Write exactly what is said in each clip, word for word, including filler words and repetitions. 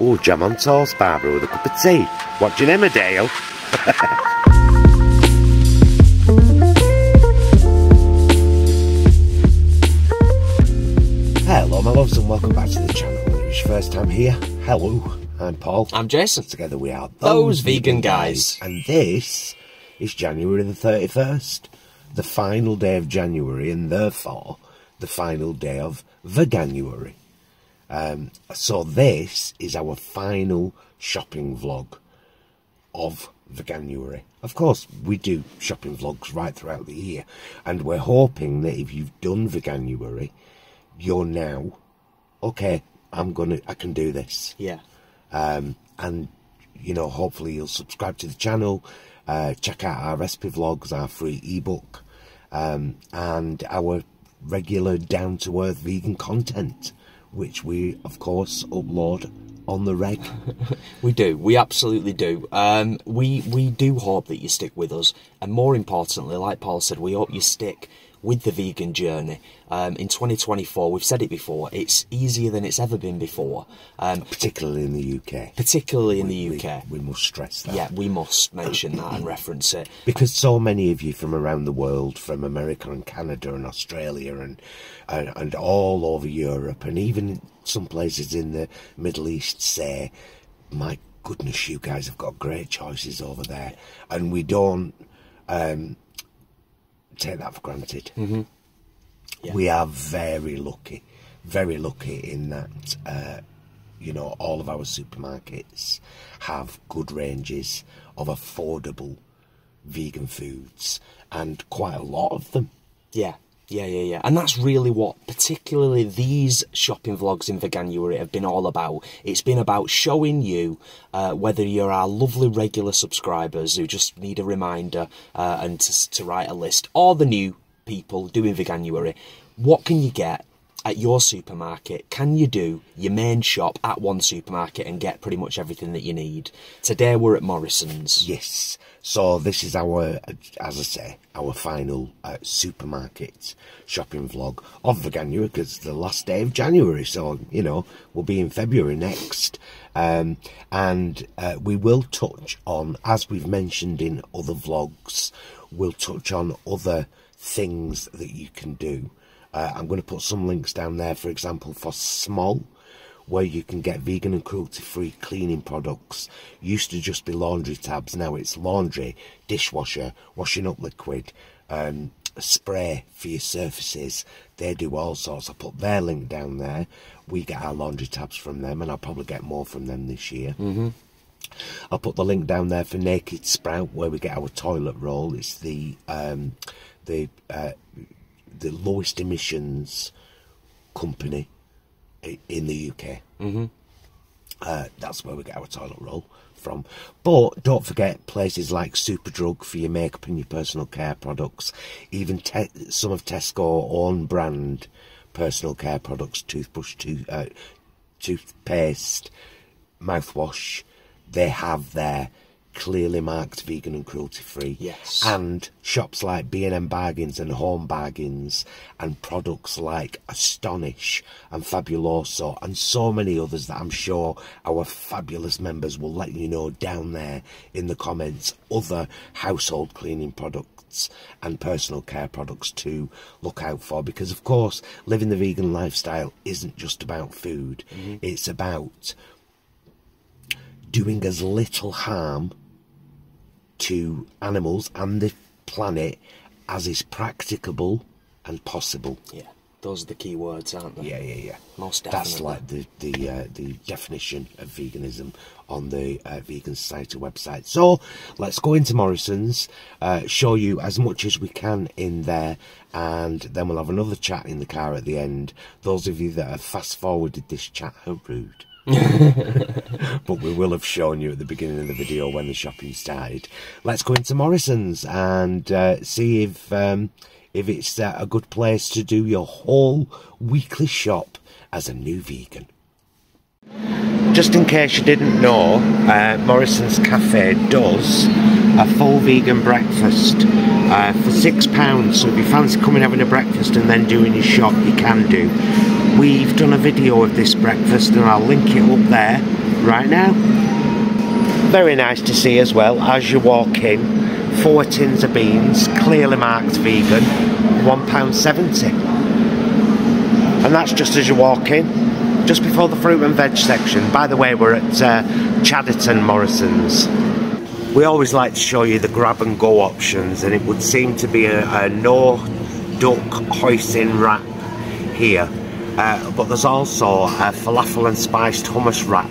Oh, jam on toast, Barbara, with a cup of tea. Watching Emmerdale. Hello, my loves, and welcome back to the channel. If it's your first time here, hello. I'm Paul. I'm Jason. Together we are Those, Those Vegan Guys. Guys. And this is January the thirty-first. The final day of January, and therefore the final day of Veganuary. Um, so this is our final shopping vlog of Veganuary. Of course, we do shopping vlogs right throughout the year, and we're hoping that if you've done Veganuary, you're now okay. I'm gonna, I can do this. Yeah. Um, and you know, hopefully you'll subscribe to the channel, uh, check out our recipe vlogs, our free ebook, um, and our regular down to earth vegan content, which we, of course, upload on the reg. We do. We absolutely do. Um, we, we do hope that you stick with us. And more importantly, like Paul said, we hope you stick with the vegan journey. Um, in twenty twenty-four, we've said it before, it's easier than it's ever been before. Um, particularly in the U K. Particularly in we, the U K. We, we must stress that. Yeah, we must mention that and reference it. Because so many of you from around the world, from America and Canada and Australia and, and, and all over Europe, and even some places in the Middle East say, my goodness, you guys have got great choices over there. And we don't... Um, take that for granted. Mm-hmm. Yeah. We are very lucky, very lucky in that, uh, you know, all of our supermarkets have good ranges of affordable vegan foods, and quite a lot of them. Yeah, yeah, yeah, yeah. And that's really what particularly these shopping vlogs in Veganuary have been all about. It's been about showing you, uh, whether you're our lovely regular subscribers who just need a reminder uh, and to, to write a list, or the new people doing Veganuary, what can you get at your supermarket? Can you do your main shop at one supermarket and get pretty much everything that you need? Today we're at Morrison's. Yes. So this is our, as I say, our final uh, supermarket shopping vlog of Veganuary, because it's the last day of January, so, you know, we'll be in February next. Um, and uh, we will touch on, as we've mentioned in other vlogs, we'll touch on other things that you can do. Uh, I'm going to put some links down there, for example, for Small, where you can get vegan and cruelty-free cleaning products. Used to just be laundry tabs, now it's laundry, dishwasher, washing up liquid, um, spray for your surfaces. They do all sorts. I put their link down there. We get our laundry tabs from them, and I'll probably get more from them this year. Mm-hmm. I'll put the link down there for Naked Sprout, where we get our toilet roll. It's the um, the uh, the lowest emissions company in the U K. Mm-hmm. Uh, that's where we get our toilet roll from. But don't forget places like Superdrug for your makeup and your personal care products. Even te some of Tesco's own brand personal care products, toothbrush, to uh, toothpaste, mouthwash. They have their clearly marked vegan and cruelty-free. Yes. And shops like B and M Bargains and Home Bargains, and products like Astonish and Fabuloso, and so many others that I'm sure our fabulous members will let you know down there in the comments. Other household cleaning products and personal care products to look out for, because of course living the vegan lifestyle isn't just about food. Mm-hmm. It's about doing as little harm to animals and the planet as is practicable and possible. Yeah, those are the key words, aren't they? Yeah, yeah, yeah. Most definitely. That's like the the uh, the definition of veganism on the uh, Vegan Society website. So let's go into Morrison's, uh, show you as much as we can in there, and then we'll have another chat in the car at the end. Those of you that have fast forwarded this chat, how rude. But we will have shown you at the beginning of the video when the shopping started. Let's go into Morrison's and uh, see if um, if it's uh, a good place to do your whole weekly shop as a new vegan. just in case you didn't know, uh, Morrison's Cafe does a full vegan breakfast uh, for six pounds, so if you fancy coming having a breakfast and then doing your shop, you can do. We've done a video of this breakfast and I'll link it up there right now. Very nice to see as well, as you walk in, four tins of beans, clearly marked vegan, one pound seventy. And that's just as you walk in, just before the fruit and veg section. By the way, we're at uh, Chadderton Morrison's. We always like to show you the grab and go options, and it would seem to be a, a no duck hoisin wrap here. Uh, but there's also a falafel and spiced hummus wrap.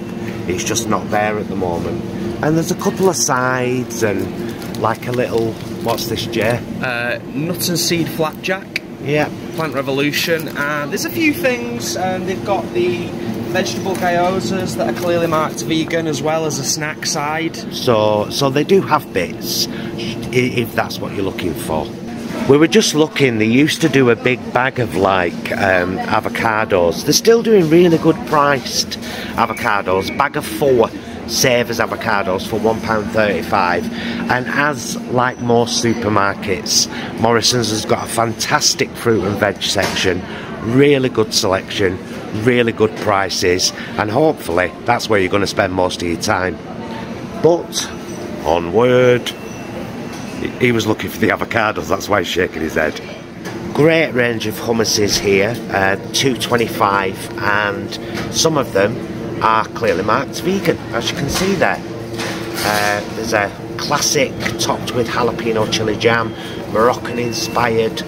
It's just not there at the moment. And there's a couple of sides and like a little, what's this, Jay? Uh, nut and seed flapjack. Yeah. Plant Revolution, and there's a few things, and they've got the vegetable gyozas that are clearly marked vegan as well as a snack side. So, so they do have bits, if that's what you're looking for. We were just looking, they used to do a big bag of like um, avocados. They're still doing really good priced avocados, bag of four. Savers avocados for one pound thirty-five, and as like most supermarkets, Morrison's has got a fantastic fruit and veg section, really good selection, really good prices, and hopefully that's where you're going to spend most of your time. But onward. He was looking for the avocados, that's why he's shaking his head. Great range of hummuses here, uh, two twenty-five, and some of them are clearly marked vegan, as you can see there. Uh, there's a classic topped with jalapeno chili jam, Moroccan inspired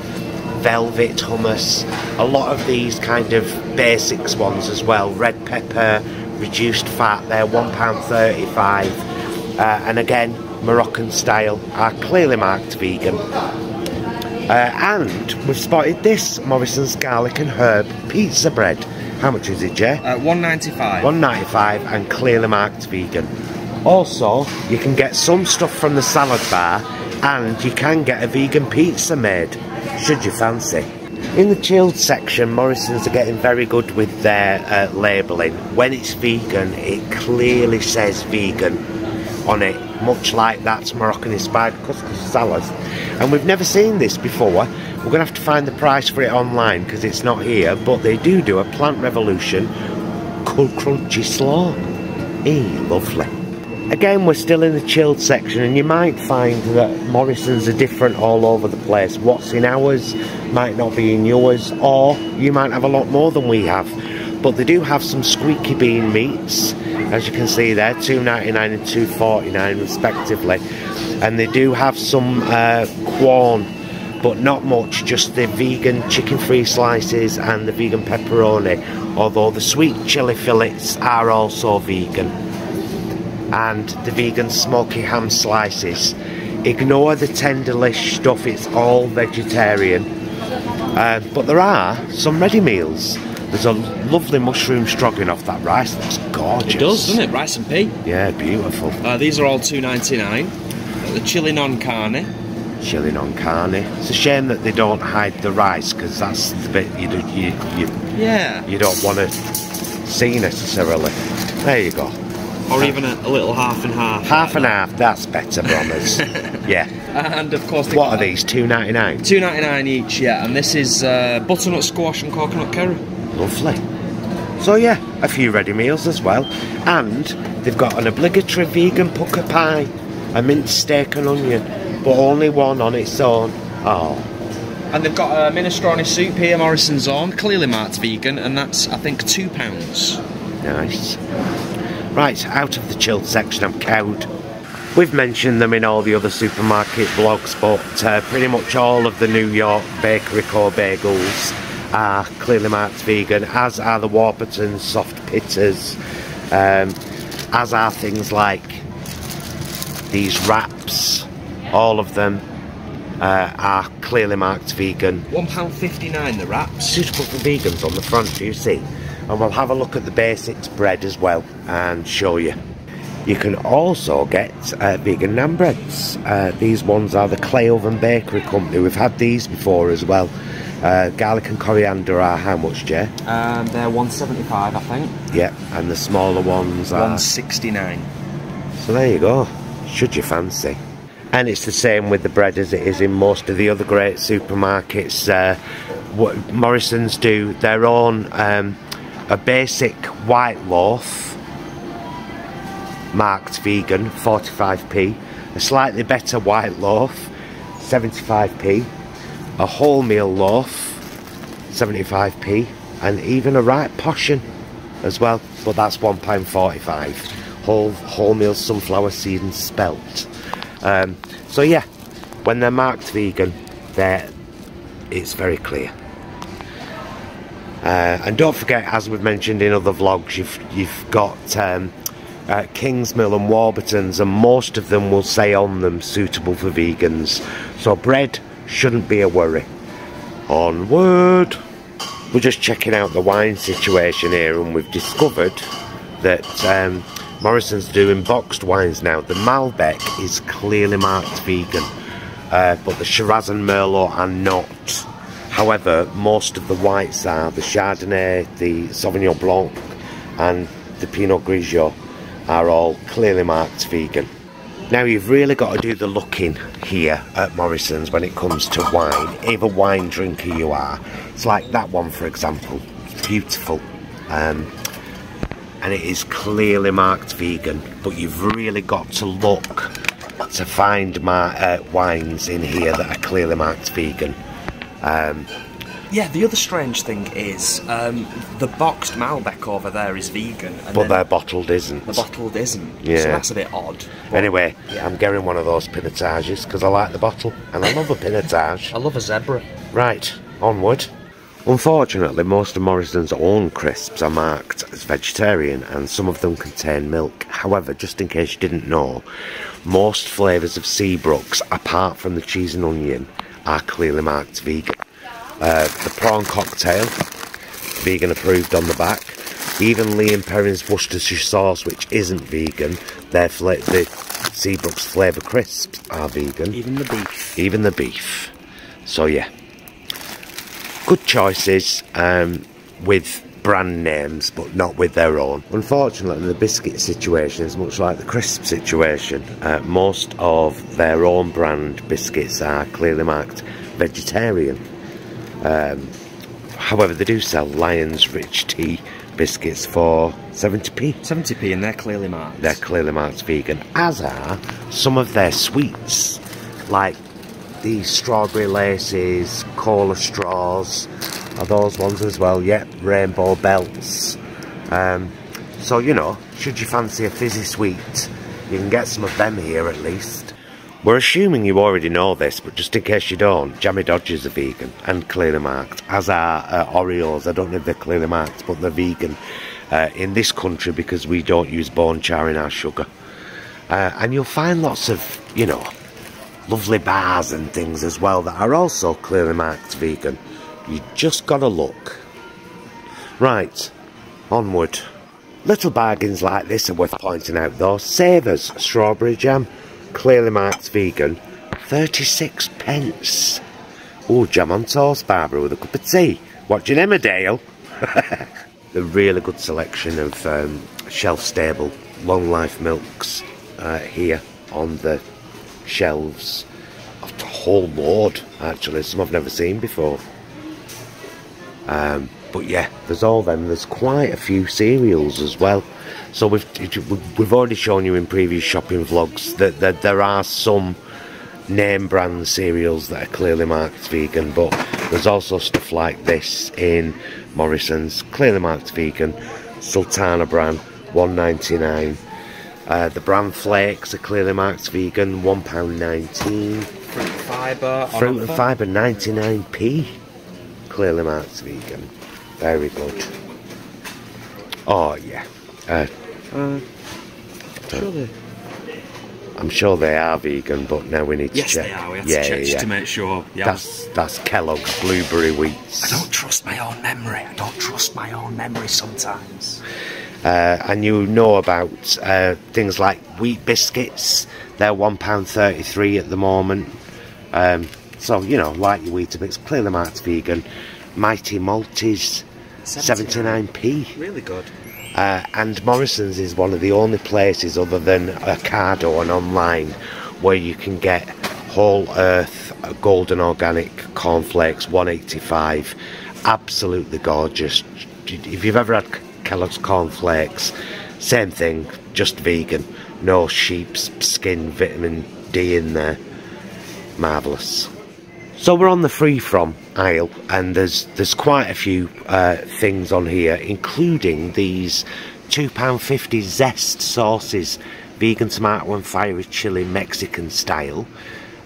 velvet hummus, a lot of these kind of basics ones as well, red pepper, reduced fat there, one pound thirty-five, uh, and again Moroccan style, are clearly marked vegan. Uh, and we've spotted this Morrison's garlic and herb pizza bread. How much is it, Jay? Uh, one ninety-five. one ninety-five, and clearly marked vegan. Also, you can get some stuff from the salad bar, and you can get a vegan pizza made, should you fancy. In the chilled section, Morrison's are getting very good with their uh, labelling. When it's vegan, it clearly says vegan on it, much like that's Moroccan-inspired couscous salad. And we've never seen this before. We're going to have to find the price for it online because it's not here, but they do do a Plant Revolution called Crunchy Slaw. Eee, lovely. Again, we're still in the chilled section, and you might find that Morrison's are different all over the place. What's in ours might not be in yours, or you might have a lot more than we have. But they do have some squeaky bean meats, as you can see there, two ninety-nine and two forty-nine respectively. And they do have some uh, Quorn, but not much, just the vegan chicken free slices and the vegan pepperoni, although the sweet chili fillets are also vegan, and the vegan smoky ham slices. Ignore the tenderlish stuff, it's all vegetarian. Uh, but there are some ready meals. There's a lovely mushroom stroganoff. That rice looks gorgeous. It does, doesn't it? Rice and pea. Yeah, beautiful. Uh, these are all two ninety-nine. The chili non carne. Chilling on carne. It's a shame that they don't hide the rice, because that's the bit you do, you, you, yeah. you don't want to see necessarily. There you go. Or uh, even a, a little half and half. Half like and that. half, that's better, brothers. Yeah. And of course, what are that. these? two ninety-nine. two ninety-nine each, yeah. And this is uh, butternut squash and coconut curry. Lovely. So yeah, a few ready meals as well, and they've got an obligatory vegan Pukka pie, a minced steak and onion. But only one on its own. Oh. And they've got a minestrone soup here, Morrison's own, clearly marked vegan, and that's, I think, two pounds. Nice. Right, out of the chilled section, I'm cowed. We've mentioned them in all the other supermarket vlogs, but uh, pretty much all of the New York Bakery Co bagels are clearly marked vegan, as are the Warburton soft pitters, um, as are things like these wraps. All of them uh, are clearly marked vegan. one pound fifty-nine the wraps. Suitable for vegans on the front, do you see? And we'll have a look at the basics bread as well and show you. You can also get uh, vegan naan breads. Uh, these ones are the Clay Oven Bakery Company. We've had these before as well. Uh, garlic and coriander are how much, Jay? Um, they're one seventy-five, I think. Yeah, and the smaller ones are one sixty-nine. So there you go, should you fancy. And it's the same with the bread as it is in most of the other great supermarkets. Uh, what Morrison's do their own, um, a basic white loaf marked vegan, forty-five p, a slightly better white loaf, seventy-five p, a wholemeal loaf, seventy-five p, and even a right portion as well, but that's one pound forty-five, whole wholemeal sunflower seed and spelt. Um, so yeah, when they're marked vegan, they're, it's very clear. Uh, and don't forget, as we've mentioned in other vlogs, you've, you've got um, uh, Kingsmill and Warburton's, and most of them will say on them suitable for vegans. So bread shouldn't be a worry. Onward! We're just checking out the wine situation here, and we've discovered that um, Morrison's doing boxed wines now. The Malbec is clearly marked vegan, uh, but the Shiraz and Merlot are not. However, most of the whites are. The Chardonnay, the Sauvignon Blanc and the Pinot Grigio are all clearly marked vegan. Now you've really got to do the looking here at Morrison's when it comes to wine, if a wine drinker you are. It's like that one, for example. It's beautiful. Um, and it is clearly marked vegan, but you've really got to look to find my, uh, wines in here that are clearly marked vegan. Um, yeah, the other strange thing is um, the boxed Malbec over there is vegan, and but their bottled isn't. The bottled isn't, yeah. So that's a bit odd. Anyway, yeah. I'm getting one of those pinotages because I like the bottle and I love a pinotage. I love a zebra. Right, onward. Unfortunately, most of Morrison's own crisps are marked as vegetarian, and some of them contain milk. However, just in case you didn't know, most flavours of Seabrooks, apart from the cheese and onion, are clearly marked vegan. Uh, the prawn cocktail, vegan approved on the back. Even Liam Perrin's Worcestershire sauce, which isn't vegan, their fla the Seabrooks flavour crisps are vegan. Even the beef. Even the beef. So yeah, good choices um, with brand names, but not with their own. Unfortunately, the biscuit situation is much like the crisp situation. Uh, most of their own brand biscuits are clearly marked vegetarian. Um, however, they do sell Lion's Rich Tea biscuits for seventy p. seventy p, and they're clearly marked. They're clearly marked vegan, as are some of their sweets, like the strawberry laces, cola straws, are those ones as well, yep, rainbow belts. Um, so, you know, should you fancy a fizzy sweet, you can get some of them here at least. We're assuming you already know this, but just in case you don't, Jammy Dodgers are vegan and clearly marked, as are uh, Oreos. I don't know if they're clearly marked, but they're vegan uh, in this country because we don't use bone char in our sugar. Uh, and you'll find lots of, you know, lovely bars and things as well that are also clearly marked vegan. You just gotta look. Right, onward. Little bargains like this are worth pointing out though. Savers strawberry jam, clearly marked vegan, thirty-six pence. Ooh, jam on toast, Barbara with a cup of tea. Watching Emmerdale. A really good selection of um, shelf stable long life milks uh, here on the shelves. A whole load, actually, some I've never seen before. Um, but yeah, there's all them. There's quite a few cereals as well. So we've we've already shown you in previous shopping vlogs that, that there are some name brand cereals that are clearly marked vegan, but there's also stuff like this in Morrison's, clearly marked vegan. Sultana brand, one ninety-nine. Uh, the bran flakes are clearly marked vegan, one pound nineteen. Fruit and fibre. Fruit and fibre, ninety-nine p. Clearly marked vegan. Very good. Oh, yeah. Uh, uh, sure I'm sure they are vegan, but now we need to yes, check. Yes, they are. We have yeah, to check yeah. to make sure. Yeah. That's, that's Kellogg's Blueberry Wheats. I don't trust my own memory. I don't trust my own memory sometimes. Uh, and you know about uh, things like wheat biscuits. They're one pound thirty-three at the moment. Um, So, you know, like your Weetabix, clearly marked vegan. Mighty Maltese, seventy-nine p. Really good. Uh, and Morrison's is one of the only places other than Ocado and online where you can get whole earth golden organic cornflakes, one eighty-five. Absolutely gorgeous. If you've ever had Kellogg's cornflakes, same thing, just vegan. No sheep's skin vitamin D in there. Marvellous. So we're on the free from aisle, and there's there's quite a few uh, things on here, including these two pound fifty zest sauces, vegan tomato and fiery chili Mexican style,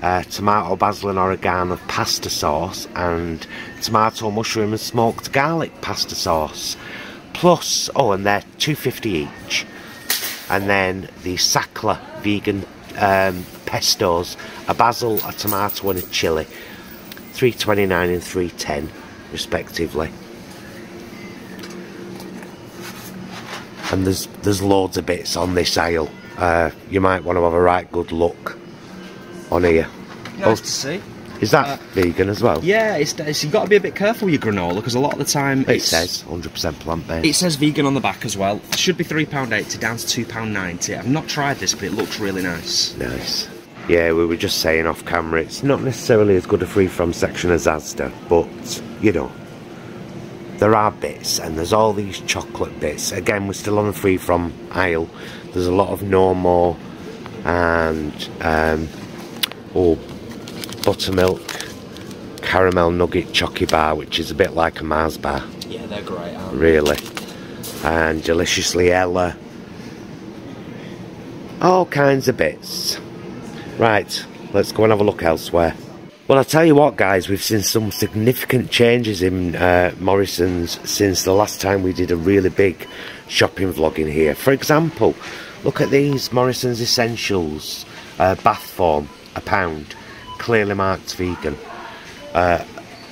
uh, tomato basil and oregano pasta sauce, and tomato mushroom and smoked garlic pasta sauce. Plus, oh, and they're two fifty each. And then the Sackler vegan um, pestos, a basil, a tomato and a chili. three twenty-nine and three ten respectively. And there's there's loads of bits on this aisle. Uh, you might want to have a right good look on here. Nice oh, to see. Is that uh, vegan as well? Yeah, it's, it's you've got to be a bit careful with your granola, because a lot of the time it it's, says one hundred percent plant based. It says vegan on the back as well. It should be three pound eighty down to two pound ninety. I've not tried this, but it looks really nice. Nice. Yeah, we were just saying off camera, it's not necessarily as good a free from section as Asda, but, you know, there are bits, and there's all these chocolate bits. Again, we're still on the free from aisle. There's a lot of No More, and, um, oh, buttermilk, caramel nugget chocky bar, which is a bit like a Mars bar. Yeah, they're great, aren't they? Really. And Deliciously Ella. All kinds of bits. Right, let's go and have a look elsewhere. Well, I tell you what, guys, we've seen some significant changes in uh, Morrison's since the last time we did a really big shopping vlog in here. For example, look at these Morrison's Essentials uh, bath foam, a pound, clearly marked vegan. Uh,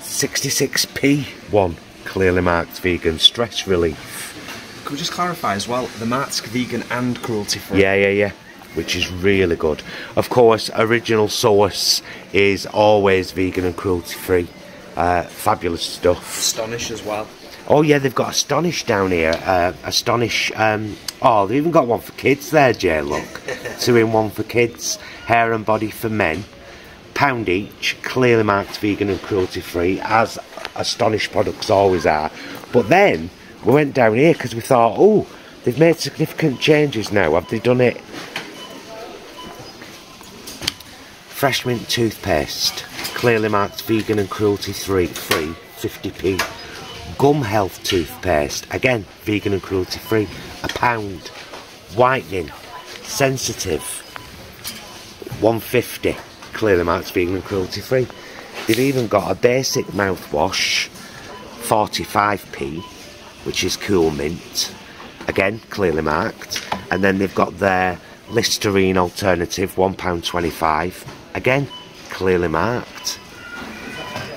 sixty-six p one, clearly marked vegan, stress relief. Could we just clarify as well, the mark's vegan and cruelty free? Yeah, yeah, yeah. Which is really good. Of course, original source is always vegan and cruelty free. Uh, fabulous stuff. Astonish as well. Oh yeah, they've got Astonish down here. Uh, Astonish. Um, oh, they've even got one for kids there, Jay. Look, two in one for kids. Hair and body for men. Pound each. Clearly marked vegan and cruelty free, as Astonish products always are. But then we went down here because we thought, oh, they've made significant changes now. Have they done it? Fresh mint toothpaste, clearly marked vegan and cruelty free, free, fifty p. Gum health toothpaste, again vegan and cruelty free, a pound. Whitening, sensitive, one fifty, clearly marked vegan and cruelty free. They've even got a basic mouthwash, forty-five p, which is cool mint, again clearly marked. And then they've got their Listerine alternative, one pound twenty-five. Again, clearly marked.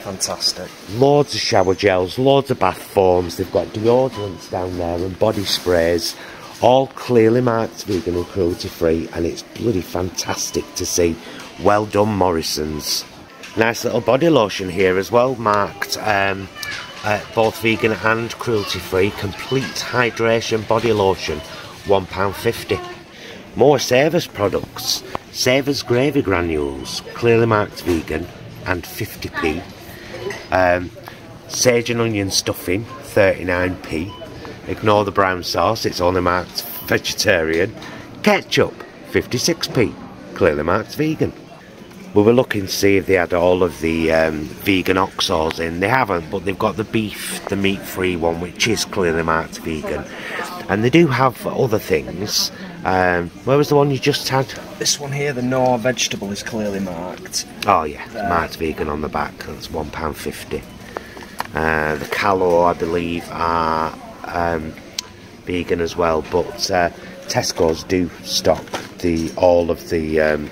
Fantastic. Loads of shower gels, loads of bath foams. They've got deodorants down there and body sprays. All clearly marked vegan and cruelty free. And it's bloody fantastic to see. Well done, Morrison's. Nice little body lotion here as well, marked um, uh, both vegan and cruelty free. Complete hydration body lotion, one pound fifty. More Savers products, Savers gravy granules, clearly marked vegan and fifty p. Um, sage and onion stuffing, thirty-nine p. Ignore the brown sauce, it's only marked vegetarian. Ketchup, fifty-six p, clearly marked vegan. We were looking to see if they had all of the um, vegan Oxos in. They haven't, but they've got the beef, the meat-free one, which is clearly marked vegan. And they do have other things. Um, where was the one you just had? This one here, the Knorr vegetable, is clearly marked. Oh yeah, it's marked vegan on the back. That's one pound fifty. Uh, the Callo, I believe, are um, vegan as well. But uh, Tesco's do stock the all of the um,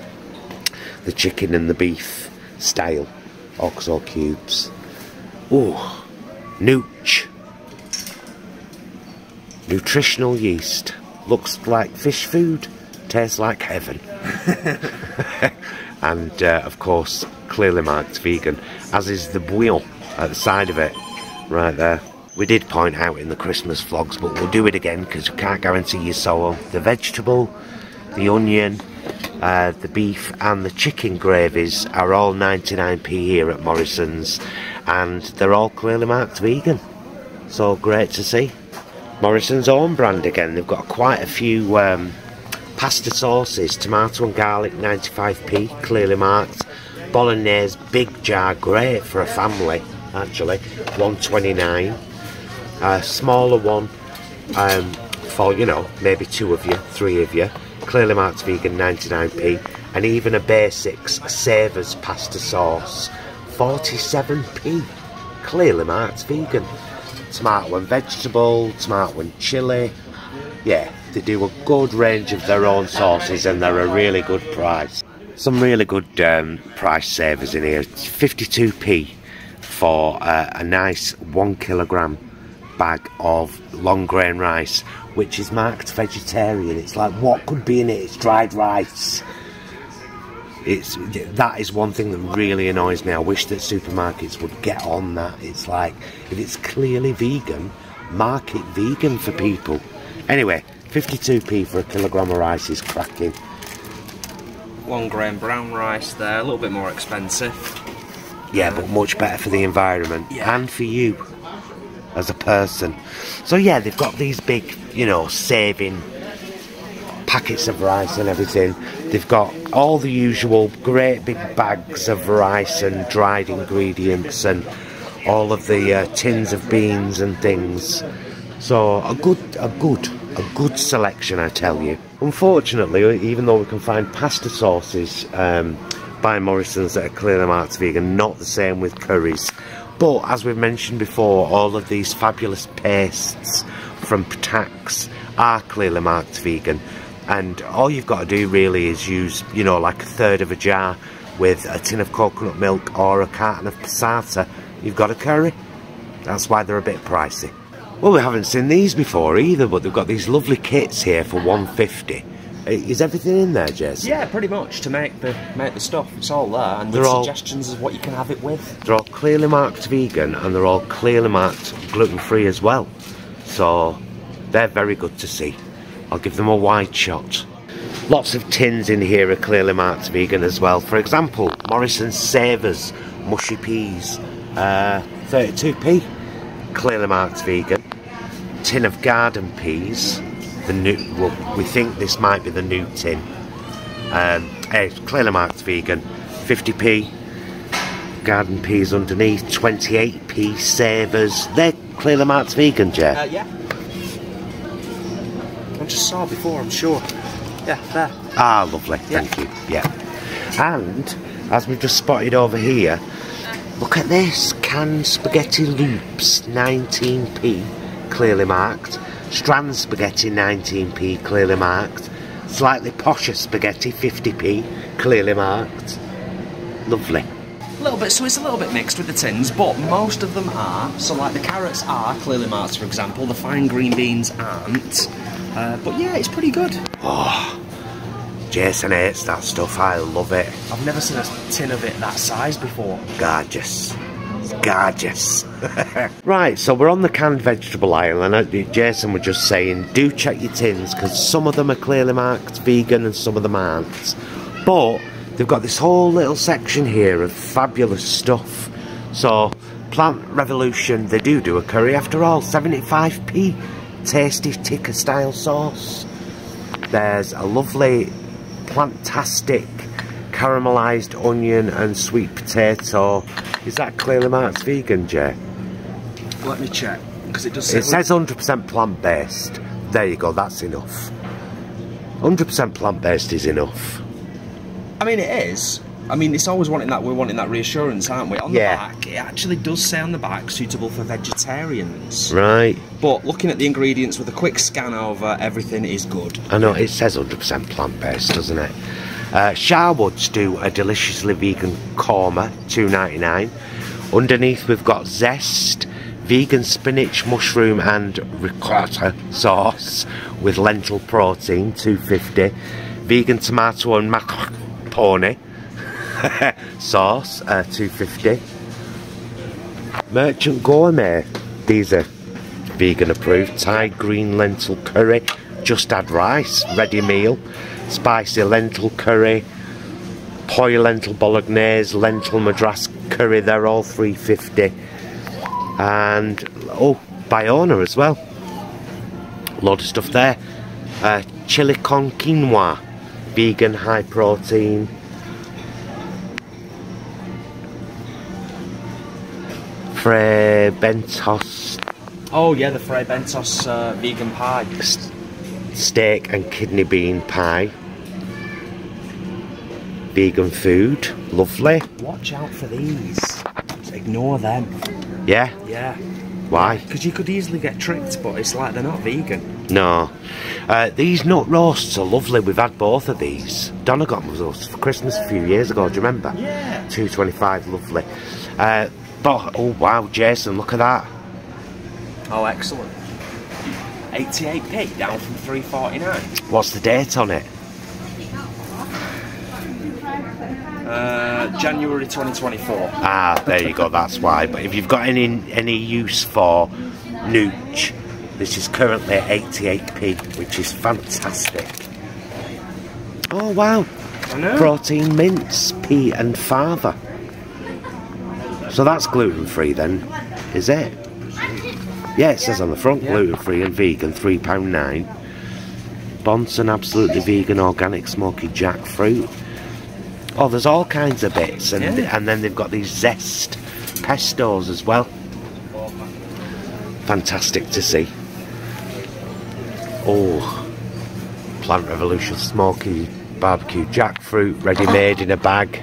the chicken and the beef style Oxo cubes. Ooh, Nooch nutritional yeast. Looks like fish food, tastes like heaven. And uh, of course, clearly marked vegan, as is the bouillon at the side of it, right there. We did point out in the Christmas vlogs, but we'll do it again because we can't guarantee you so. The vegetable, the onion, uh, the beef and the chicken gravies are all ninety-nine p here at Morrison's, and they're all clearly marked vegan. So great to see. Morrison's own brand again. They've got quite a few um, pasta sauces, tomato and garlic, ninety-five p, clearly marked. Bolognese, big jar, great for a family actually, one twenty-nine. A smaller one um, for, you know, maybe two of you, three of you, clearly marked vegan, ninety-nine p. And even a basics Savers pasta sauce, forty-seven p, clearly marked vegan. Tomato and vegetable, tomato and chilli. Yeah, they do a good range of their own sauces and they're a really good price. Some really good um, price savers in here. fifty-two p for uh, a nice one kilogram bag of long grain rice, which is marked vegetarian. It's like, what could be in it? It's dried rice. It's that is one thing that really annoys me. I wish that supermarkets would get on that. It's like, if it's clearly vegan, mark it vegan for people. Anyway, fifty-two p for a kilogram of rice is cracking. One grain brown rice there, a little bit more expensive. Yeah, but much better for the environment, yeah, and for you as a person. So yeah, they've got these big, you know, saving packets of rice and everything. They've got all the usual great big bags of rice and dried ingredients and all of the uh, tins of beans and things. So a good, a good, a good selection, I tell you. Unfortunately, even though we can find pasta sauces um, by Morrison's that are clearly marked vegan, not the same with curries. But as we've mentioned before, all of these fabulous pastes from Patax are clearly marked vegan, and all you've got to do really is use, you know, like a third of a jar with a tin of coconut milk or a carton of passata, you've got a curry. That's why they're a bit pricey. Well, we haven't seen these before either, but they've got these lovely kits here for one fifty. Is everything in there, Jason? Yeah, pretty much, to make the make the stuff. It's all there, and they're the suggestions all, of what you can have it with. They're all clearly marked vegan, and they're all clearly marked gluten-free as well. So, they're very good to see. I'll give them a wide shot. Lots of tins in here are clearly marked vegan as well. For example, Morrison's Savers mushy peas, uh, thirty-two p, clearly marked vegan. Tin of garden peas. The new, well, we think this might be the new tin. Um, it's clearly marked vegan, fifty p. Garden peas underneath, twenty-eight p. Savers, they're clearly marked vegan, Jay. Uh, yeah. I just saw before, I'm sure. Yeah, there. Ah, lovely. Yeah. Thank you. Yeah. And as we've just spotted over here, look at this, canned spaghetti loops, nineteen p, clearly marked. Strand spaghetti, nineteen p, clearly marked. Slightly posher spaghetti, fifty p, clearly marked. Lovely. A little bit, so it's a little bit mixed with the tins, but most of them are. So like the carrots are clearly marked, for example, the fine green beans aren't. Uh, but yeah, it's pretty good. Oh, Jason hates that stuff, I love it. I've never seen a tin of it that size before. Gorgeous. Gorgeous. Right, so we're on the canned vegetable aisle, and Jason was just saying, do check your tins, because some of them are clearly marked vegan and some of them aren't. But they've got this whole little section here of fabulous stuff. So, Plant Revolution, they do do a curry after all, seventy-five p. Tasty tikka style sauce. There's a lovely plantastic caramelised onion and sweet potato. Is that clearly marked vegan, Jay? Let me check, because it does say it says one hundred percent plant-based. There you go, that's enough. one hundred percent plant-based is enough. I mean, it is. I mean, it's always wanting that, we're wanting that reassurance, aren't we? On yeah. the back, it actually does say on the back, suitable for vegetarians. Right. But looking at the ingredients with a quick scan over, everything is good. I know, it says one hundred percent plant-based, doesn't it? Uh, Sharwood's do a deliciously vegan korma, two ninety-nine. Underneath we've got zest, vegan spinach, mushroom and ricotta sauce with lentil protein, two fifty. vegan tomato and macaroni sauce, uh, two fifty. Merchant Gourmet, these are vegan approved. Thai green lentil curry, just add rice, ready meal. Spicy lentil curry, poi lentil bolognese, lentil madras curry, they're all three fifty. And oh, Biona as well, a lot of stuff there. Uh, chili con quinoa, vegan high protein. Fray Bentos. Oh yeah, the Fray Bentos uh, vegan pie. St steak and kidney bean pie. Vegan food, lovely. Watch out for these. Just ignore them. Yeah? Yeah. Why? Because you could easily get tricked, but it's like they're not vegan. No. Uh, these nut roasts are lovely. We've had both of these. Donna got them those for Christmas a few years ago, do you remember? Yeah. two twenty-five, lovely. Uh, but, oh wow, Jason, look at that. Oh, excellent. eighty-eight p, down from three forty-nine. What's the date on it? Uh, January twenty twenty-four. Ah, there you go, that's why. But if you've got any any use for nooch, this is currently eighty-eight p, which is fantastic. Oh wow, I know. Protein mince, pea and fava. So that's gluten free then, is it? Yeah, it says on the front, yeah. Gluten free and vegan, three pound nine. Bonson absolutely vegan organic smoky jackfruit. Oh, there's all kinds of bits, and yeah. And then they've got these zest pestos as well. Fantastic to see. Oh, Plant Revolution smoky barbecue jackfruit, ready made in a bag,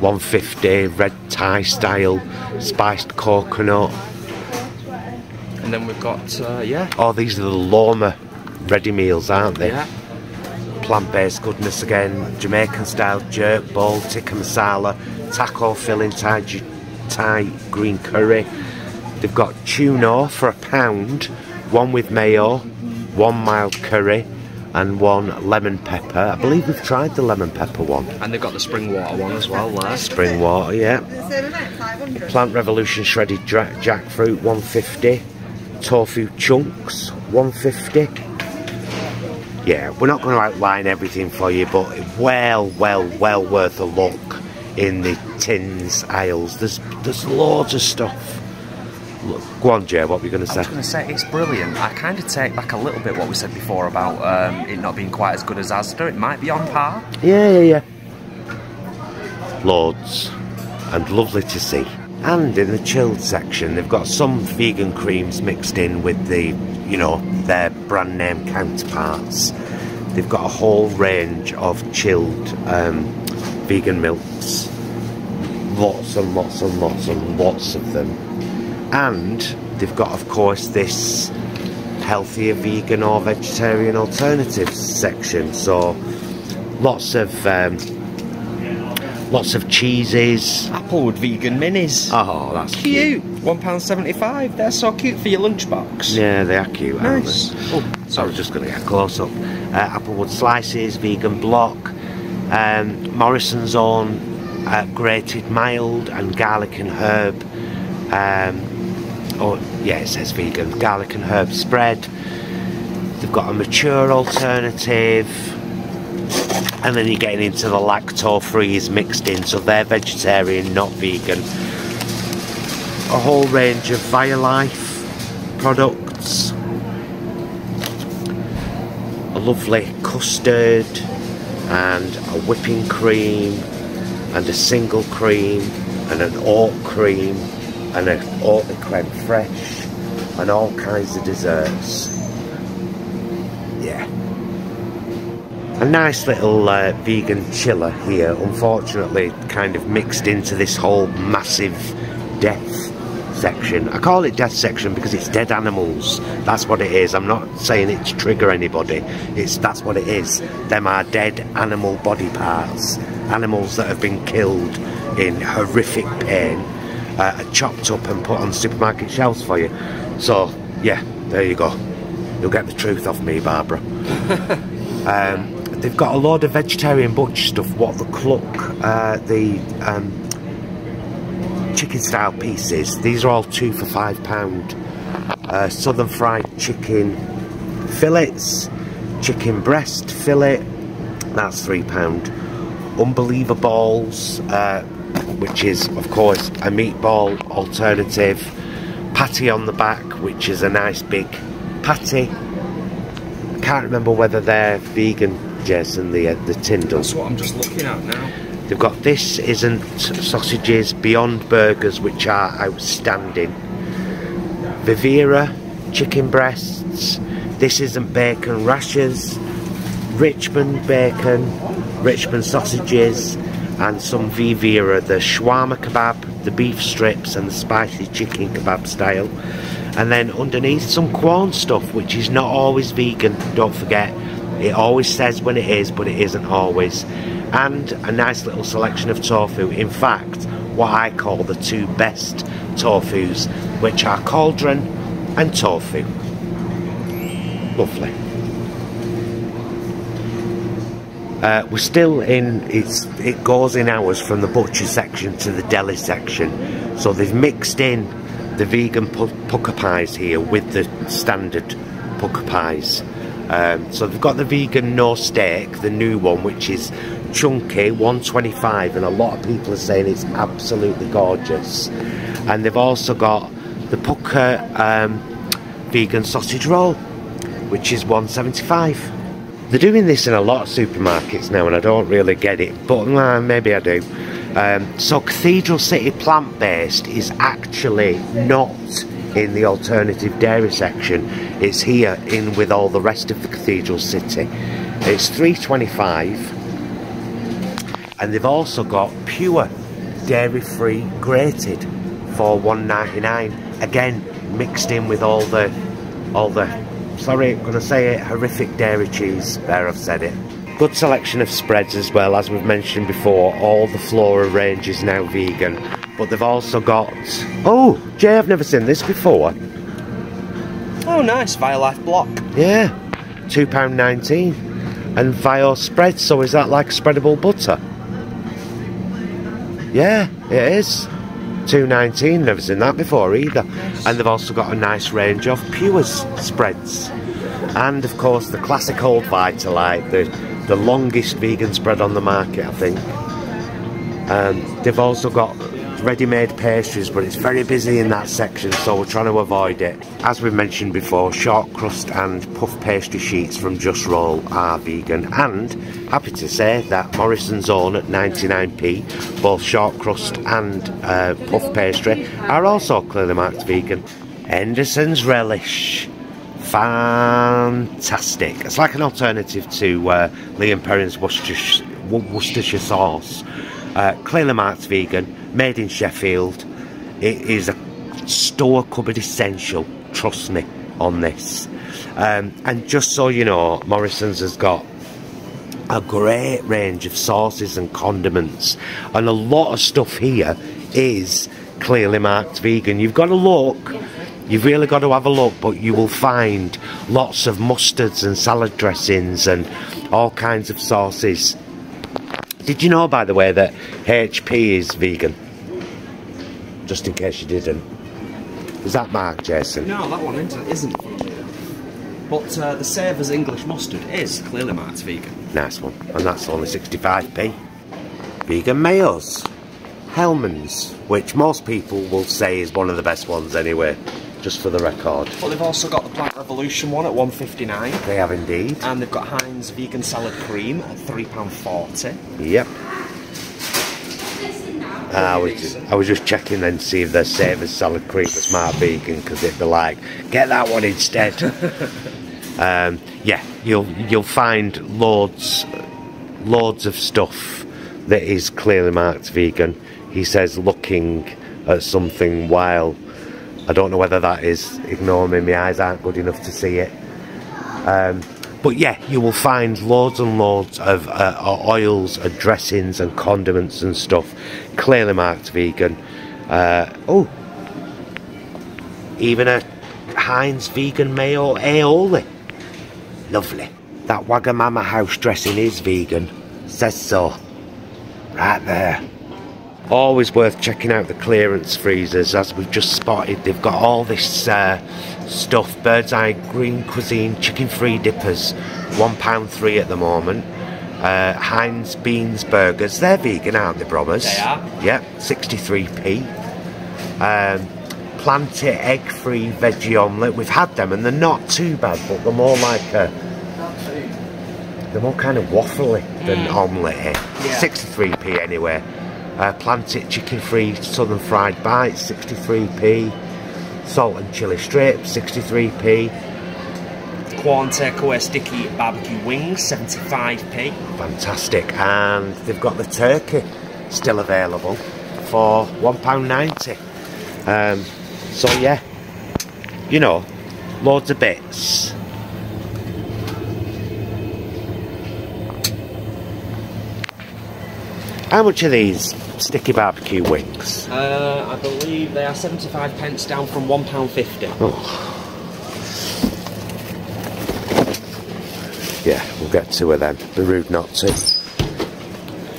one fifty. Red Thai style spiced coconut. And then we've got uh, yeah. Oh, these are the Loma ready meals, aren't they? Yeah. Plant-based goodness again, Jamaican-style jerk bowl, tikka masala, taco filling, Thai, Thai green curry. They've got tuna for a pound, one with mayo, one mild curry, and one lemon pepper. I believe we've tried the lemon pepper one. And they've got the spring water one as well. There. Spring water, yeah. Plant Revolution shredded jackfruit, one fifty. Tofu chunks, one fifty. Yeah, we're not going to outline everything for you, but well, well, well worth a look in the tins aisles. There's there's loads of stuff. Look, go on, Jay, what were you going to say? I was going to say, it's brilliant. I kind of take back a little bit what we said before about um, it not being quite as good as Asda. It might be on par. Yeah, yeah, yeah. Loads. And lovely to see. And in the chilled section, they've got some vegan creams mixed in with the... you know, their brand name counterparts. They've got a whole range of chilled um, vegan milks, lots and lots and lots and lots of them. And they've got, of course, this healthier vegan or vegetarian alternatives section. So lots of um, lots of cheeses. Applewood vegan minis. Oh, that's cute. cute. one pound seventy-five. They're so cute for your lunchbox. Yeah, they are cute, aren't nice. They? Oh, so I was just going to get a close up. Uh, Applewood slices, vegan block, um, Morrison's own uh, grated mild and garlic and herb. Um, oh, yeah, it says vegan garlic and herb spread. They've got a mature alternative. And then you're getting into the lacto-frees mixed in, so they're vegetarian, not vegan. A whole range of Violife products. A lovely custard and a whipping cream and a single cream and an oat cream and an oatly creme fraiche and all kinds of desserts. Yeah. A nice little uh, vegan chiller here, unfortunately kind of mixed into this whole massive death section. I call it death section because it's dead animals, that's what it is. I'm not saying it to trigger anybody, it's that's what it is. Them are dead animal body parts, animals that have been killed in horrific pain, uh, are chopped up and put on supermarket shelves for you. So yeah, there you go, you'll get the truth off me, Barbara. um, they've got a load of vegetarian butch stuff, what the cluck, uh, the um, chicken style pieces. These are all two for five pound. Uh, southern fried chicken fillets, chicken breast fillet, that's three pound. Unbelievables, uh, which is of course a meatball alternative. Patty on the back, which is a nice big patty. Can't remember whether they're vegan, Jason, the uh, the tin does. That's what I'm just looking at now. They've got This Isn't Sausages, Beyond Burgers, which are outstanding. Vivera, chicken breasts. This Isn't Bacon rashers. Richmond bacon, Richmond sausages, and some Vivera, the shawarma kebab, the beef strips, and the spicy chicken kebab style. And then underneath, some Quorn stuff, which is not always vegan, don't forget. It always says when it is, but it isn't always. And a nice little selection of tofu. In fact, what I call the two best tofus, which are cauldron and tofu. Lovely. Uh, we're still in, it's, it goes in hours from the butcher section to the deli section. So they've mixed in the vegan Pukka pies here with the standard Pukka pies. Um, so they've got the vegan no steak, the new one, which is chunky, one twenty-five, and a lot of people are saying it's absolutely gorgeous. And they've also got the Pukka um, vegan sausage roll, which is one seventy-five. They're doing this in a lot of supermarkets now, and I don't really get it, but uh, maybe I do. Um, so Cathedral City plant-based is actually not in the alternative dairy section. It's here in with all the rest of the Cathedral City. It's three twenty-five, and they've also got Pure dairy-free grated for one ninety-nine. Again, mixed in with all the all the sorry, I'm gonna say it, horrific dairy cheese. There, I've said it. Good selection of spreads as well, as we've mentioned before. All the Flora range is now vegan, but they've also got, oh Jay, I've never seen this before. Oh nice, Violife block. Yeah, two pound nineteen, and Vio spread. So is that like spreadable butter? Yeah, it is. Two pound nineteen, never seen that before either. And they've also got a nice range of Pure's spreads, and of course the classic old Vitalite, the the longest vegan spread on the market, I think. Um, they've also got ready-made pastries, but it's very busy in that section, so we're trying to avoid it. As we mentioned before, short crust and puff pastry sheets from Just Roll are vegan, and happy to say that Morrison's own at ninety-nine p, both short crust and uh, puff pastry are also clearly marked vegan. Henderson's Relish. Fantastic. It's like an alternative to uh, Liam Perrin's Worcestershire, Worcestershire sauce. Uh, clearly marked vegan, made in Sheffield. It is a store cupboard essential, trust me on this. Um, and just so you know, Morrison's has got a great range of sauces and condiments, and a lot of stuff here is clearly marked vegan. You've got to look. You've really got to have a look, but you will find lots of mustards and salad dressings and all kinds of sauces. Did you know, by the way, that H P is vegan? Just in case you didn't. Is that marked, Jason? No, that one isn't. But uh, the Savers English mustard is clearly marked vegan. Nice one. And that's only sixty-five p. Vegan mayos. Hellman's, which most people will say is one of the best ones anyway. Just for the record. Well, they've also got the Plant Revolution one at one fifty-nine. They have indeed. And they've got Heinz vegan salad cream at three pound forty. Yep. Uh, I, was just, I was just checking then to see if their Savers salad cream was smart vegan, because it'd be like, get that one instead. um, yeah, you'll you'll find loads, loads of stuff that is clearly marked vegan. He says looking at something while. I don't know whether that is, ignore me, my eyes aren't good enough to see it. Um, but yeah, you will find loads and loads of uh, oils and dressings and condiments and stuff, clearly marked vegan. Uh, oh, even a Heinz vegan mayo aioli, lovely. That Wagamama house dressing is vegan. Says so. Right there. Always worth checking out the clearance freezers, as we've just spotted. They've got all this uh, stuff. Bird's Eye, Green Cuisine, Chicken Free Dippers. one pound three at the moment. Uh, Heinz Beans Burgers. They're vegan, aren't they, brothers? They are. Yep, sixty-three p. Um, Plant It Egg Free Veggie Omelette. We've had them and they're not too bad, but they're more like a... They're more kind of waffly than mm. omelette-y. Yeah. sixty-three p anyway. Uh, Plant It Chicken Free Southern Fried Bites, sixty-three p. Salt and Chilli Strips, sixty-three p. Quorn Takeaway Sticky Barbecue Wings, seventy-five p. Fantastic. And they've got the turkey still available for one pound ninety. Um, so yeah, you know, loads of bits. How much are these sticky barbecue wings? Uh, I believe they are seventy-five pence, down from one pound fifty. Oh. Yeah, we'll get two of them. Be rude not to.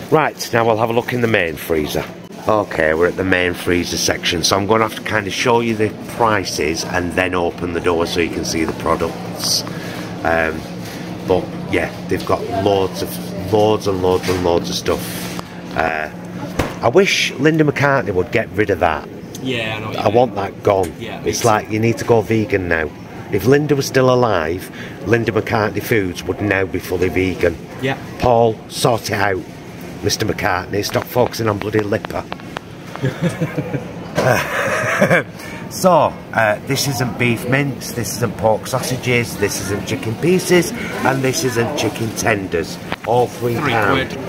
Right, now we'll have a look in the main freezer. Okay, we're at the main freezer section, so I'm going to have to kind of show you the prices and then open the door so you can see the products. Um, but yeah, they've got loads of, loads and loads and loads of stuff. Uh, I wish Linda McCartney would get rid of that. Yeah, I know. I mean. want that gone. Yeah, it's like so. You need to go vegan now. If Linda was still alive, Linda McCartney Foods would now be fully vegan. Yeah. Paul, sort it out, Mister McCartney. Stop focusing on bloody Lipper. uh, so, uh, this isn't beef mince, this isn't pork sausages, this isn't chicken pieces, and this isn't chicken tenders. All three, three pound. Quid.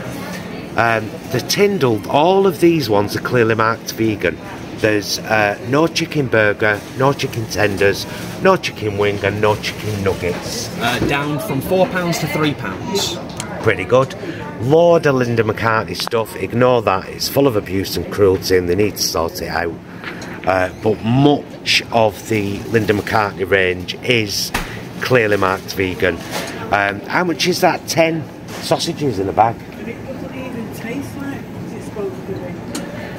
Um, the Tyndall, all of these ones are clearly marked vegan. There's uh, no chicken burger, no chicken tenders, no chicken wing and no chicken nuggets. Uh, down from four pounds to three pounds. Pretty good. Lord of Linda McCartney stuff, ignore that. It's full of abuse and cruelty and they need to sort it out. Uh, but much of the Linda McCartney range is clearly marked vegan. Um, how much is that? ten sausages in a bag?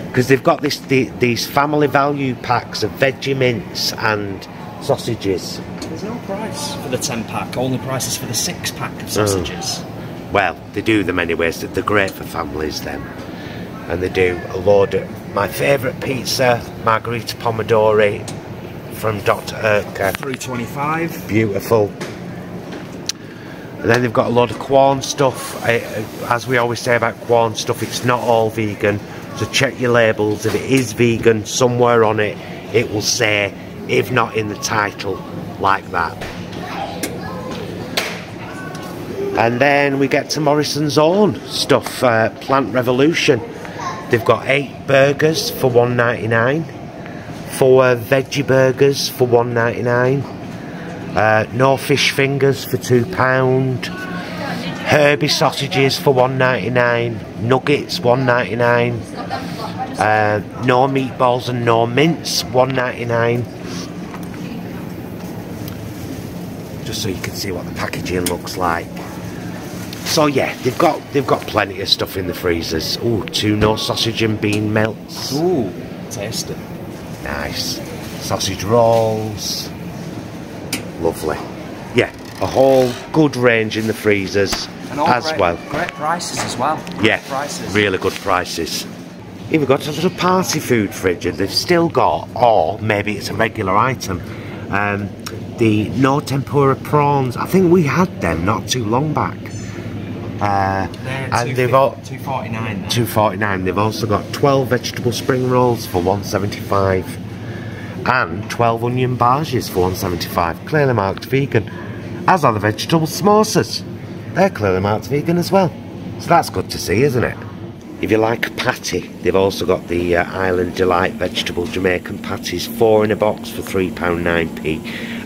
Because they've got this the, these family value packs of veggie mince and sausages. There's no price for the ten pack, only prices for the six pack of sausages. Oh. Well, they do them anyways, they're great for families then. And they do a load of my favourite pizza, Margherita Pomodori from Doctor Oetker. three twenty-five. Beautiful. And then they've got a load of Quorn stuff. I, as we always say about Quorn stuff, it's not all vegan. So check your labels. If it is vegan, somewhere on it, it will say, if not in the title, like that. And then we get to Morrison's own stuff, uh, Plant Revolution. They've got eight burgers for one ninety-nine, four veggie burgers for one ninety-nine, uh, no fish fingers for two pounds, Herbie sausages for one ninety-nine, nuggets one ninety-nine, uh, no meatballs and no mince one ninety-nine. Just so you can see what the packaging looks like. So yeah, they've got they've got plenty of stuff in the freezers. Ooh, two no sausage and bean melts. Ooh, tasty. Nice. Sausage rolls. Lovely. Yeah, a whole good range in the freezers. And all as great, well. Great prices as well. Great yeah, prices. Really good prices. Here we've got a little party food fridge, and they've still got, or maybe it's a regular item, um, the no tempura prawns. I think we had them not too long back. Uh, and they've all two forty-nine. two forty-nine. They've also got twelve vegetable spring rolls for one seventy-five, and twelve onion barges for one seventy-five. Clearly marked vegan. As are the vegetable samosas. They're clearly marked vegan as well. So that's good to see, isn't it? If you like a patty, they've also got the uh, Island Delight vegetable Jamaican patties, four in a box for three pound nine p.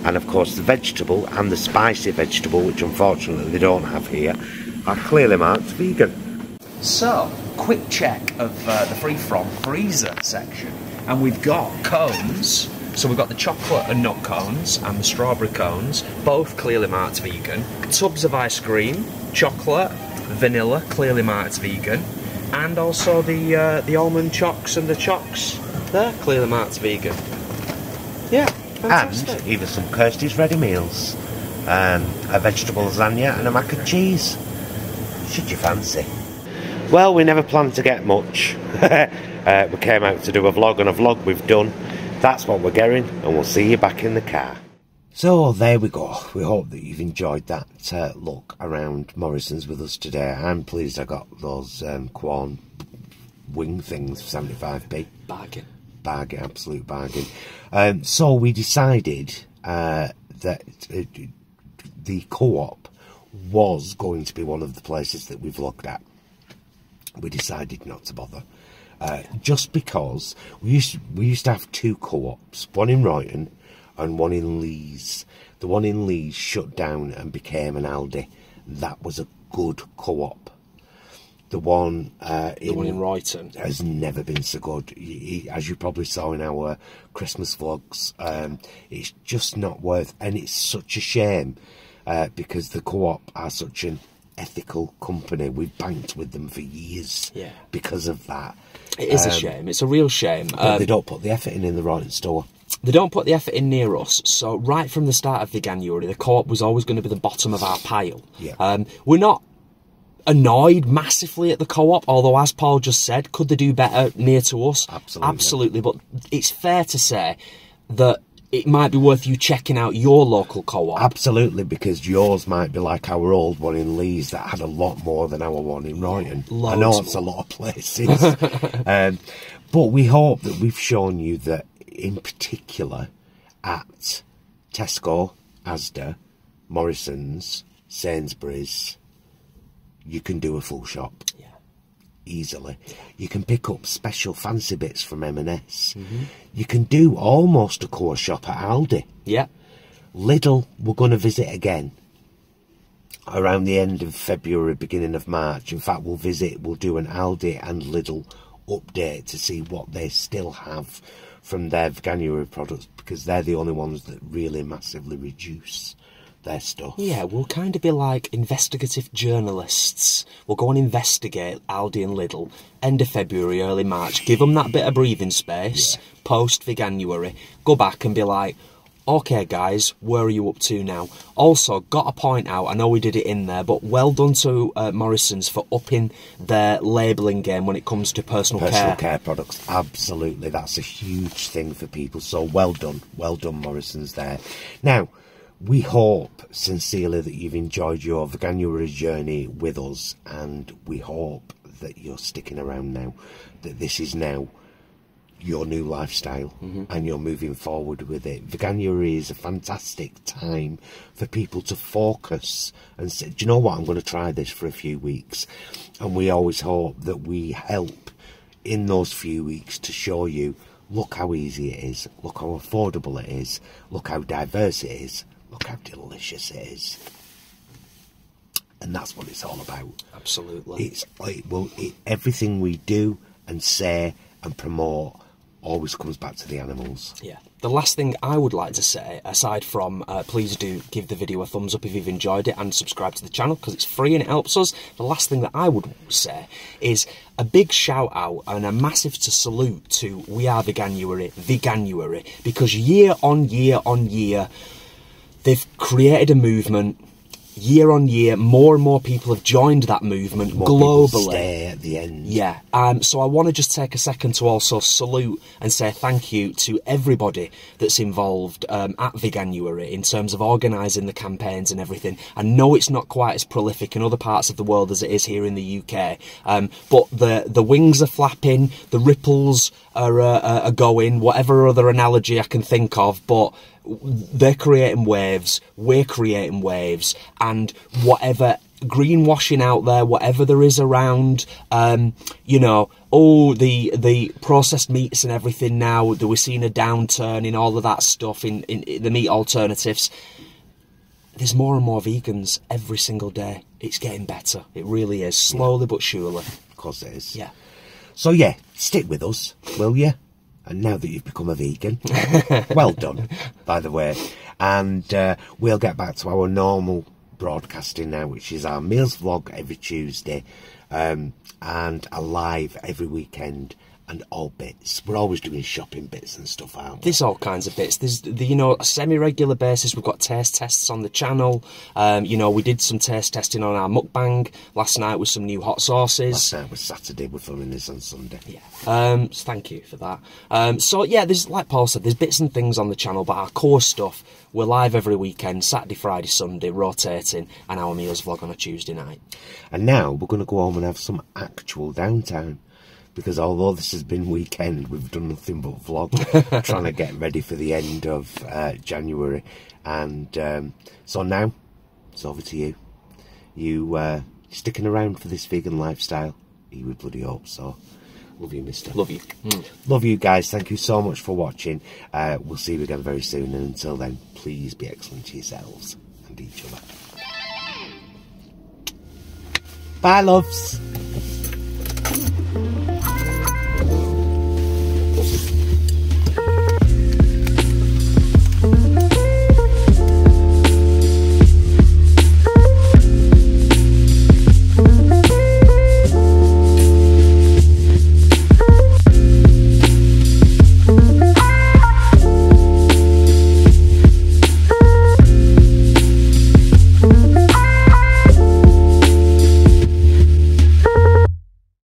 And of course the vegetable and the spicy vegetable, which unfortunately they don't have here, are clearly marked vegan. So, quick check of uh, the free from freezer section. And we've got cones So we've got the chocolate and nut cones and the strawberry cones, both clearly marked vegan. Tubs of ice cream, chocolate, vanilla, clearly marked vegan. And also the uh, the almond chocks and the chocks, they're clearly marked vegan. Yeah, fantastic. And either some Kirsty's ready meals, um, a vegetable lasagna and a mac and cheese. Should you fancy? Well, we never planned to get much. uh, we came out to do a vlog, and a vlog we've done. That's what we're getting, and we'll see you back in the car. So there we go. We hope that you've enjoyed that uh, look around Morrison's with us today. I'm pleased I got those um, Quorn wing things for seventy-five p. Bargain. Bargain, absolute bargain. Um, so we decided uh, that uh, the Co-op was going to be one of the places that we've looked at. We decided not to bother, uh, just because we used to, we used to have two Co-ops, one in Royton and one in Lees. The one in Lees shut down and became an Aldi. That was a good Co-op. The one uh, in, the one in Royton has never been so good. As you probably saw in our Christmas vlogs, um, it's just not worth, and it's such a shame uh, because the Co-op are such an ethical company. We've banked with them for years, yeah, because of that. It is um, a shame. It's a real shame. But um, they don't put the effort in in the Royton store. They don't put the effort in near us, so right from the start of Veganuary, the Co-op was always going to be the bottom of our pile. Yeah. Um, we're not annoyed massively at the Co-op, although, as Paul just said, could they do better near to us? Absolutely. Absolutely, but it's fair to say that it might be worth you checking out your local Co-op. Absolutely, because yours might be like our old one in Leeds that had a lot more than our one in Royton. I know it's a lot of places. um, but we hope that we've shown you that, in particular, at Tesco, Asda, Morrison's, Sainsbury's, you can do a full shop. Yeah. Easily. You can pick up special fancy bits from M and S. Mm-hmm. You can do almost a core shop at Aldi. Yeah. Lidl, we're going to visit again around the end of February, beginning of March. In fact, we'll visit, we'll do an Aldi and Lidl update to see what they still have from their Veganuary products, because they're the only ones that really massively reduce their stuff. Yeah, we'll kind of be like investigative journalists. We'll go and investigate Aldi and Lidl, end of February, early March, give them that bit of breathing space, yeah, post-Veganuary, go back and be like, okay guys, where are you up to now? Also, got a point out, I know we did it in there, but well done to uh, Morrison's for upping their labelling game when it comes to personal, personal care. Personal care products, absolutely, that's a huge thing for people, so well done, well done Morrison's there. Now, we hope sincerely that you've enjoyed your Veganuary journey with us, and we hope that you're sticking around now, that this is now your new lifestyle, mm-hmm, and you're moving forward with it. Veganuary is a fantastic time for people to focus and say, do you know what, I'm going to try this for a few weeks. And we always hope that we help in those few weeks to show you, look how easy it is, look how affordable it is, look how diverse it is, look how delicious it is. And that's what it's all about. Absolutely. It's it will, it, everything we do and say and promote always comes back to the animals. Yeah. The last thing I would like to say, aside from uh, please do give the video a thumbs up if you've enjoyed it and subscribe to the channel because it's free and it helps us. The last thing that I would say is a big shout out and a massive to salute to We Are Veganuary, Veganuary, because year on year on year, they've created a movement. Year on year, more and more people have joined that movement more globally. Stay at the end. Yeah. Um, so I want to just take a second to also salute and say thank you to everybody that's involved um, at Veganuary in terms of organising the campaigns and everything. I know it's not quite as prolific in other parts of the world as it is here in the U K, um, but the the wings are flapping, the ripples are, uh, are going. Whatever other analogy I can think of, but they're creating waves, we're creating waves, and whatever greenwashing out there, whatever there is around, um, you know, oh, the the processed meats and everything now, that we're seeing a downturn in all of that stuff, in, in, in the meat alternatives. There's more and more vegans every single day. It's getting better. It really is, slowly but surely. Of course it is. Yeah. So, yeah, stick with us, will you? And now that you've become a vegan, well done, by the way. And uh, we'll get back to our normal broadcasting now, which is our meals vlog every Tuesday, um, and a live every weekend. And all bits. We're always doing shopping bits and stuff, aren't we? There's all kinds of bits. There's, the, you know, a semi-regular basis. We've got taste tests on the channel. Um, you know, we did some taste testing on our mukbang last night with some new hot sauces. Last night was Saturday. We're filming this on Sunday. Yeah. Um, so thank you for that. Um, so, yeah, there's, like Paul said, there's bits and things on the channel, but our core stuff, we're live every weekend, Saturday, Friday, Sunday, rotating, and our meals vlog on a Tuesday night. And now we're going to go home and have some actual downtime. Because although this has been weekend, we've done nothing but vlog, trying to get ready for the end of uh, January. And um, so now, it's over to you. You uh, sticking around for this vegan lifestyle? You would bloody hope so. Love you, mister. Love you. Mm. Love you, guys. Thank you so much for watching. Uh, we'll see you again very soon. And until then, please be excellent to yourselves and each other. Bye, loves.